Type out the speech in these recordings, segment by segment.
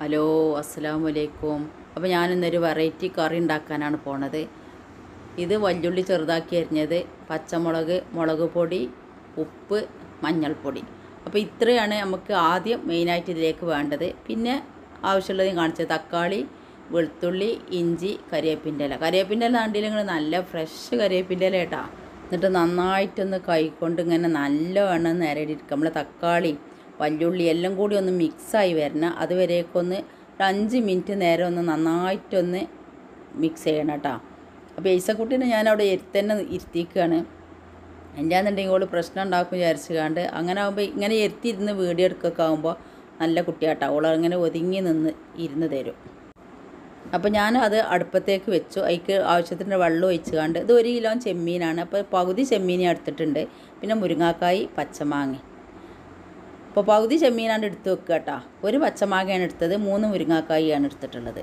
Hello അസ്സലാമലൈക്കും. അപ്പോൾ ഞാനിന്നൊരു variety കറി ഉണ്ടാക്കാനാണ് പോണത്. ഇത് വല്ലുള്ളി ചെറുതാക്കി അരിഞ്ഞത്, പച്ചമുളക്, മുളക് പൊടി, ഉപ്പ്, മഞ്ഞൾപ്പൊടി. അപ്പോൾ ഇത്രയാണ് നമുക്ക് ആദ്യം മെയിനായിട്ട് ഇതിലേക്ക് വേണ്ടത്. പിന്നെ ആവശ്യമുള്ളത് കാണിച്ചത് തക്കാളി, വെളുത്തുള്ളി, ഇഞ്ചി, കരിയേപ്പിൻ്റെ ഇല. കരിയേപ്പിൻ്റെ ഇല കണ്ടില്ലെങ്കിൽ നല്ല ഫ്രഷ് കരിയേപ്പിൻ്റെ ഇല കേട്ടോ. എന്നിട്ട് നന്നായിട്ടൊന്ന് കൈക്കൊണ്ട് ഇങ്ങനെ നല്ലവണ്ണം നേരടിയിരിക്കുക. നമ്മളെ തക്കാളി വല്ലുള്ളി എല്ലാം കൂടി ഒന്ന് മിക്സായി വരണം. അതുവരേക്കൊന്ന് ഒരു 5 മിനിറ്റ് നേരം ഒന്ന് നന്നായിട്ടൊന്ന് മിക്സ് ചെയ്യണം കേട്ടോ. അപ്പോൾ ഏസക്കുട്ടീനെ ഞാനവിടെ തന്നെ ഇരുത്തിക്കുകയാണ്. എന്താണെന്നുണ്ടെങ്കിൽ ഓള് പ്രശ്നം ഉണ്ടാക്കും വിചാരിച്ചുകൊണ്ട് അങ്ങനെ ആകുമ്പോൾ ഇങ്ങനെ ഇരുത്തിയിരുന്ന് വീഡിയോ എടുക്കൊക്കെ ആകുമ്പോൾ നല്ല കുട്ടിയാട്ടോ. ഓളങ്ങനെ ഒതുങ്ങി നിന്ന് ഇരുന്ന് തരും. അപ്പോൾ ഞാൻ അത് അടുപ്പത്തേക്ക് വെച്ചു. അതിക്ക് ആവശ്യത്തിൻ്റെ വെള്ളം ഒഴിച്ചുകൊണ്ട് ഇത് 1 കിലോ ചെമ്മീനാണ്. അപ്പോൾ പകുതി ചെമ്മീനെ എടുത്തിട്ടുണ്ട്. പിന്നെ മുരിങ്ങാക്കായി, പച്ചമാങ്ങി. അപ്പോൾ പകുതി ചെമ്മീനാണ് എടുത്ത് വെക്കുക കേട്ടോ. ഒരു പച്ചമാങ്ങയാണ് എടുത്തത്, 3 മുരിങ്ങാക്കായാണ് എടുത്തിട്ടുള്ളത്.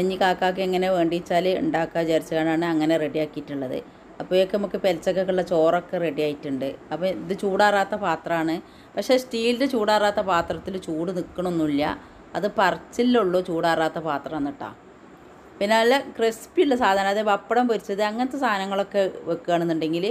ഇനി കാക്കാക്ക് എങ്ങനെ വേണ്ടിച്ചാൽ ഉണ്ടാക്കുക വിചാരിച്ചാണ് അങ്ങനെ റെഡിയാക്കിയിട്ടുള്ളത്. അപ്പോഴേക്ക് നമുക്ക് പെരച്ചക്കൊക്കെയുള്ള ചോറൊക്കെ റെഡി ആയിട്ടുണ്ട്. അപ്പോൾ ഇത് ചൂടാറാത്ത പാത്രമാണ്. പക്ഷേ സ്റ്റീലിൻ്റെ ചൂടാറാത്ത പാത്രത്തിൽ ചൂട് നിൽക്കണമൊന്നുമില്ല. അത് പറച്ചിലുള്ളൂ ചൂടാറാത്ത പാത്രമാണ് കേട്ടോ. പിന്നെ നല്ല ക്രിസ്പിയുള്ള സാധനം, അതായത് പപ്പടം പൊരിച്ചത് അങ്ങനത്തെ സാധനങ്ങളൊക്കെ വെക്കുകയാണെന്നുണ്ടെങ്കിൽ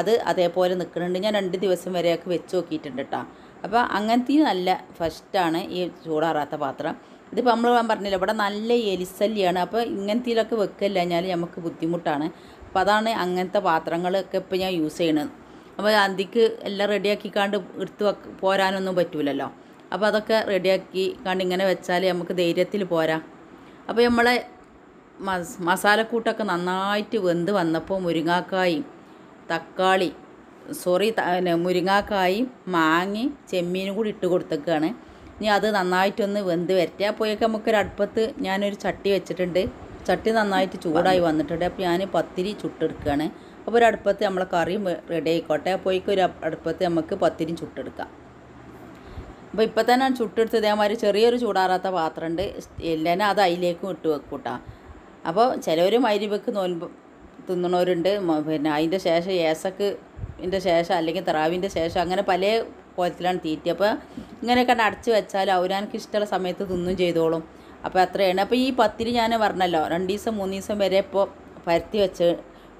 അത് അതേപോലെ നിൽക്കുന്നുണ്ട്. ഞാൻ 2 ദിവസം വരെയൊക്കെ വെച്ച് നോക്കിയിട്ടുണ്ട് കേട്ടോ. അപ്പോൾ അങ്ങനത്തെ നല്ല ഫസ്റ്റാണ് ഈ ചൂടാറാത്ത പാത്രം. ഇതിപ്പോൾ നമ്മൾ പറഞ്ഞില്ല, ഇവിടെ നല്ല എലിസല്ലിയാണ്. അപ്പോൾ ഇങ്ങനത്തേലൊക്കെ വെക്കില്ല കഴിഞ്ഞാൽ നമുക്ക് ബുദ്ധിമുട്ടാണ്. അപ്പോൾ അതാണ് അങ്ങനത്തെ പാത്രങ്ങളൊക്കെ ഇപ്പോൾ ഞാൻ യൂസ് ചെയ്യണത്. അപ്പോൾ അതിക്ക് എല്ലാം റെഡിയാക്കിക്കാണ്ട് എടുത്ത് പോരാനൊന്നും പറ്റില്ലല്ലോ. അപ്പോൾ അതൊക്കെ റെഡിയാക്കി കണ്ട് ഇങ്ങനെ വെച്ചാൽ നമുക്ക് ധൈര്യത്തിൽ പോരാ. അപ്പോൾ നമ്മളെ മസാലക്കൂട്ടൊക്കെ നന്നായിട്ട് വെന്ത് വന്നപ്പോൾ മുരിങ്ങാക്കായും മാങ്ങയും ചെമ്മീനും കൂടി ഇട്ട് കൊടുത്തേക്കാണ്. ഇനി അത് നന്നായിട്ടൊന്ന് വെന്ത് വരട്ടെ. അപ്പോഴേക്ക് നമുക്കൊരു അടുപ്പത്ത് ഞാനൊരു ചട്ടി വെച്ചിട്ടുണ്ട്. ചട്ടി നന്നായിട്ട് ചൂടായി വന്നിട്ടുണ്ട്. അപ്പോൾ ഞാൻ പത്തിരി ചുട്ടെടുക്കുകയാണ്. അപ്പോൾ ഒരു അടുപ്പത്ത് നമ്മളെ കറിയും റെഡി ആയിക്കോട്ടെ. അപ്പോഴേക്ക് ഒരു അടുപ്പത്ത് നമുക്ക് പത്തിരി ചുട്ടെടുക്കാം. അപ്പോൾ ഇപ്പോൾ തന്നെ ചുട്ടെടുത്ത് ഇതേമാതിരി ചെറിയൊരു ചൂടാറാത്ത പാത്രമുണ്ട്. എല്ലാം അത് അതിലേക്കും ഇട്ട് വെക്കൂട്ടാ. അപ്പോൾ ചിലവർ മഗ്‌രിബക്ക് നോൽമ്പ് തിന്നണവരുണ്ട്. പിന്നെ അതിൻ്റെ ശേഷം ഏസക്കിൻ്റെ ശേഷം അല്ലെങ്കിൽ തറാവിൻ്റെ ശേഷം അങ്ങനെ പല കോലത്തിലാണ് തീറ്റി. അപ്പോൾ ഇങ്ങനെയൊക്കെ അടച്ചു വെച്ചാൽ അവരാനക്ക് ഇഷ്ടമുള്ള സമയത്ത് തിന്നും ചെയ്തോളും. അപ്പോൾ അത്രയാണ്. അപ്പോൾ ഈ പത്തിരി ഞാൻ പറഞ്ഞല്ലോ 2 ദിവസം 3 ദിവസം വരെ ഇപ്പോൾ പരത്തി വെച്ച്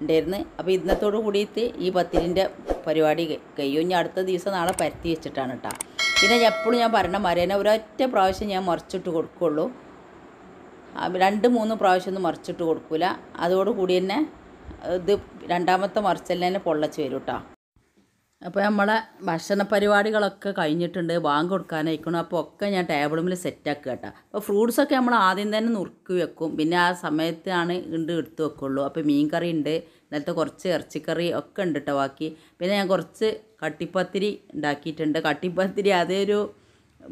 ഉണ്ടായിരുന്നു. അപ്പോൾ ഇന്നത്തോട് കൂടിയിട്ട് ഈ പത്തിരിൻ്റെ പരിപാടി കഴിയും. ഇനി അടുത്ത ദിവസം നാളെ പരത്തി വെച്ചിട്ടാണ് കേട്ടോ. പിന്നെ എപ്പോഴും ഞാൻ പറഞ്ഞ മരേനെ ഒരൊറ്റ പ്രാവശ്യം ഞാൻ മറിച്ചിട്ട് കൊടുക്കുകയുള്ളൂ. 2-3 പ്രാവശ്യം ഒന്നും മറിച്ചിട്ട് കൊടുക്കില്ല. അതോടുകൂടി തന്നെ ഇത് 2ാമത്തെ മറിച്ചെല്ലാം പൊള്ളച്ച് വരും കേട്ടോ. അപ്പോൾ നമ്മളെ ഭക്ഷണ പരിപാടികളൊക്കെ കഴിഞ്ഞിട്ടുണ്ട്. ബാങ്ക് കൊടുക്കാനായിരിക്കണം. അപ്പോൾ ഒക്കെ ഞാൻ ടേബിളിൽ സെറ്റാക്കുക കേട്ടോ. അപ്പോൾ ഫ്രൂട്ട്സൊക്കെ നമ്മൾ ആദ്യം തന്നെ നുറുക്കി വെക്കും. പിന്നെ ആ സമയത്താണ് ഇണ്ട് എടുത്ത് വെക്കുള്ളൂ. അപ്പോൾ മീൻ കറി ഉണ്ട്, ഇന്നലത്തെ കുറച്ച് ഇറച്ചിക്കറി ഒക്കെ ഉണ്ട് കേട്ടോ ബാക്കി. പിന്നെ ഞാൻ കുറച്ച് കട്ടിപ്പത്തിരി ഉണ്ടാക്കിയിട്ടുണ്ട്. കട്ടിപ്പത്തിരി അതൊരു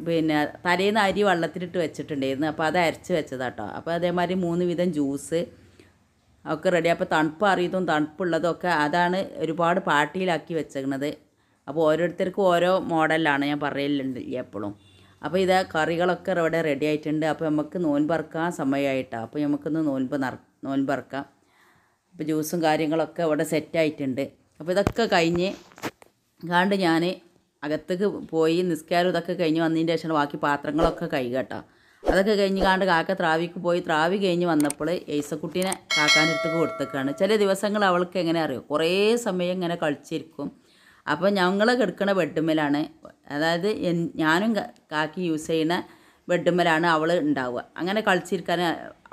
പിന്നെ തലേന്ന് അരി വെള്ളത്തിലിട്ട് വെച്ചിട്ടുണ്ടായിരുന്നു. അപ്പോൾ അത് അരച്ച് വെച്ചതാട്ടോ. അപ്പോൾ അതേമാതിരി 3 വിധം ജ്യൂസ് ഒക്കെ റെഡി. അപ്പോൾ തണുപ്പ് അറിയതും തണുപ്പുള്ളതൊക്കെ അതാണ് ഒരുപാട് പാട്ടിയിലാക്കി വെച്ചേക്കണത്. അപ്പോൾ ഓരോരുത്തർക്കും ഓരോ മോഡലാണ് ഞാൻ പറയലുണ്ട് എപ്പോഴും. അപ്പോൾ ഇതാ കറികളൊക്കെ ഇവിടെ റെഡി ആയിട്ടുണ്ട്. അപ്പോൾ നമുക്ക് നോൻപറക്കാൻ സമയമായിട്ടാണ്. അപ്പോൾ നമുക്കൊന്ന് നോൻപറക്കാം. അപ്പോൾ ജ്യൂസും കാര്യങ്ങളൊക്കെ ഇവിടെ സെറ്റായിട്ടുണ്ട്. അപ്പോൾ ഇതൊക്കെ കഴിഞ്ഞ് കാണ്ട് ഞാൻ അകത്തേക്ക് പോയി നിസ്കാരം ഇതൊക്കെ കഴിഞ്ഞ് വന്നതിൻ്റെ ശേഷം ബാക്കി പാത്രങ്ങളൊക്കെ കഴുകട്ടോ. അതൊക്കെ കഴിഞ്ഞ് കാണ്ട് കാക്ക ത്രാവിക്ക് പോയി. ത്രാവി കഴിഞ്ഞ് വന്നപ്പോൾ ഏസക്കുട്ടീനെ കാക്കാനടുത്തേക്ക് കൊടുത്തേക്കാണ്. ചില ദിവസങ്ങൾ അവൾക്ക് എങ്ങനെ അറിയോ, കുറേ സമയം ഇങ്ങനെ കളിച്ചിരിക്കും. അപ്പോൾ ഞങ്ങൾ കിടക്കുന്ന ബെഡ്മേലാണ്, അതായത് ഞാനും കാക്കി യൂസ് ചെയ്യുന്ന ബെഡ്മേലാണ് അവൾ ഉണ്ടാവുക. അങ്ങനെ കളിച്ചിരിക്കാൻ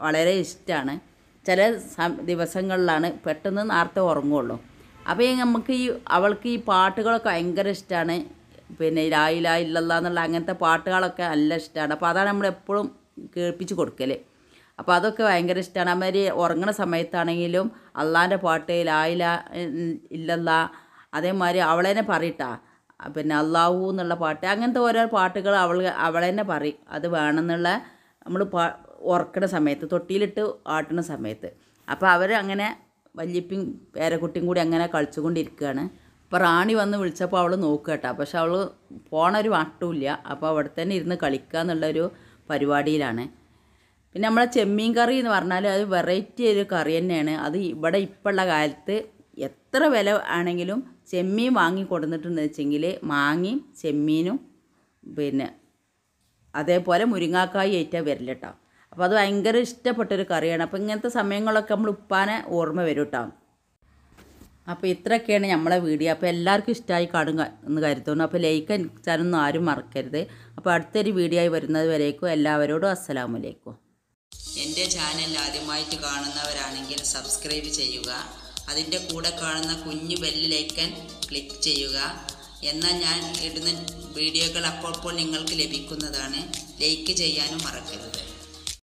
വളരെ ഇഷ്ടമാണ്. ചില ദിവസങ്ങളിലാണ് പെട്ടെന്ന് നേരത്തെ ഉറങ്ങുള്ളൂ. അപ്പോൾ നമുക്ക് അവൾക്ക് ഈ പാട്ടുകളൊക്കെ ഭയങ്കര ഇഷ്ടമാണ്. പിന്നെ ലാ ഇലാഹ ഇല്ലല്ലാഹ് എന്നുള്ള അങ്ങനത്തെ പാട്ടുകളൊക്കെ നല്ല ഇഷ്ടമാണ്. അപ്പോൾ അതാണ് നമ്മൾ എപ്പോഴും കേൾപ്പിച്ച് കൊടുക്കൽ. അപ്പോൾ അതൊക്കെ ഭയങ്കര ഇഷ്ടമാണ്. അമ്മര് ഉറങ്ങണ സമയത്താണെങ്കിലും അള്ളാൻ്റെ പാട്ട്, ലാ ഇലാഹ ഇല്ലല്ലാഹ്, അതേമാതിരി അവളെന്നെ പറയട്ടാ, പിന്നെ അള്ളാഹു എന്നുള്ള പാട്ട്, അങ്ങനത്തെ ഓരോ പാട്ടുകൾ അവളെന്നെ പറയും. അത് വേണമെന്നുള്ള നമ്മൾ ഉറക്കണ സമയത്ത്, തൊട്ടിയിലിട്ട് ആട്ടണ സമയത്ത്. അപ്പോൾ അവർ അങ്ങനെ വല്യപ്പിയും പേരക്കുട്ടിയും കൂടി അങ്ങനെ കളിച്ചുകൊണ്ടിരിക്കുകയാണ്. അപ്പോൾ റാണി വന്ന് വിളിച്ചപ്പോൾ അവൾ നോക്കുക കേട്ടോ. പക്ഷെ അവൾ പോണൊരു വട്ടമില്ല. അപ്പോൾ അവിടെ തന്നെ ഇരുന്ന് കളിക്കുക എന്നുള്ളൊരു പരിപാടിയിലാണ്. പിന്നെ നമ്മളെ ചെമ്മീൻ കറി എന്ന് പറഞ്ഞാൽ അത് വെറൈറ്റി ഒരു കറി തന്നെയാണ്. അത് ഇവിടെ ഇപ്പോഴുള്ള കാലത്ത് എത്ര വില ആണെങ്കിലും ചെമ്മീൻ വാങ്ങി കൊടുത്തിട്ടുണ്ടെന്ന് വെച്ചെങ്കിൽ മാങ്ങയും ചെമ്മീനും പിന്നെ അതേപോലെ മുരിങ്ങാക്കായി ഏറ്റാൽ വരില്ല കേട്ടോ. അപ്പോൾ അത് ഭയങ്കര ഇഷ്ടപ്പെട്ടൊരു കറിയാണ്. അപ്പോൾ ഇങ്ങനത്തെ സമയങ്ങളൊക്കെ നമ്മൾ ഉപ്പാനെ ഓർമ്മ വരും കേട്ടോ. അപ്പോൾ ഇത്രയൊക്കെയാണ് നമ്മളെ വീഡിയോ. അപ്പോൾ എല്ലാവർക്കും ഇഷ്ടമായി കാണും എന്ന് കരുതുന്നു. അപ്പോൾ ലൈക്ക് അടിക്കാനൊന്നും ആരും മറക്കരുത്. അപ്പോൾ അടുത്തൊരു വീഡിയോ ആയി വരുന്നത് വരേക്കും എല്ലാവരോടും അസ്സലാമു അലൈക്കും. എൻ്റെ ചാനൽ ആദ്യമായിട്ട് കാണുന്നവരാണെങ്കിൽ സബ്സ്ക്രൈബ് ചെയ്യുക. അതിൻ്റെ കൂടെ കാണുന്ന കുഞ്ഞു ബെല്ലിലേക്ക് ക്ലിക്ക് ചെയ്യുക. എന്നാൽ ഞാൻ ഇടുന്ന വീഡിയോകൾ അപ്പോൾ നിങ്ങൾക്ക് ലഭിക്കുന്നതാണ്. ലൈക്ക് ചെയ്യാനും മറക്കരുത്.